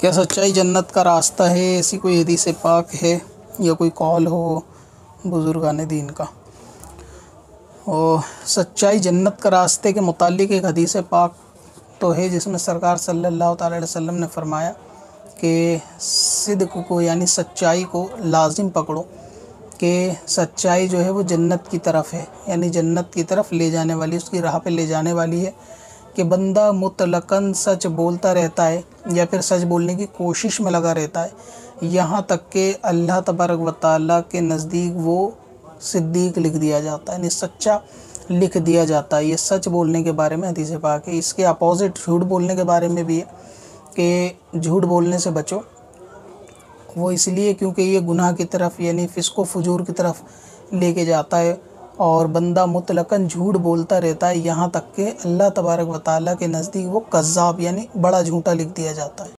क्या सच्चाई जन्नत का रास्ता है? ऐसी कोई हदीस पाक है या कोई कौल हो बुजुर्गान दीन का? और सच्चाई जन्नत का रास्ते के मुतालिक एक हदीस पाक तो है जिसमें सरकार सल्लल्लाहु अलैहि वसल्लम ने फरमाया कि सिद्क को यानी सच्चाई को लाजिम पकड़ो कि सच्चाई जो है वो जन्नत की तरफ है, यानी जन्नत की तरफ ले जाने वाली, उसकी राह पे ले जाने वाली है। कि बंदा मुतलकन सच बोलता रहता है या फिर सच बोलने की कोशिश में लगा रहता है, यहाँ तक कि अल्लाह तबारक व तआला के नज़दीक वो सिद्दीक लिख दिया जाता है, यानी सच्चा लिख दिया जाता है। ये सच बोलने के बारे में हदीस पाक है। इसके अपोजिट झूठ बोलने के बारे में भी है कि झूठ बोलने से बचो, वो इसलिए क्योंकि ये गुनाह की तरफ यानी फिस्को फजूर की तरफ लेके जाता है। और बंदा मुतलकन झूठ बोलता रहता है, यहाँ तक कि अल्लाह तबारक व तआला के नज़दीक वो कज़्ज़ाब यानी बड़ा झूठा लिख दिया जाता है।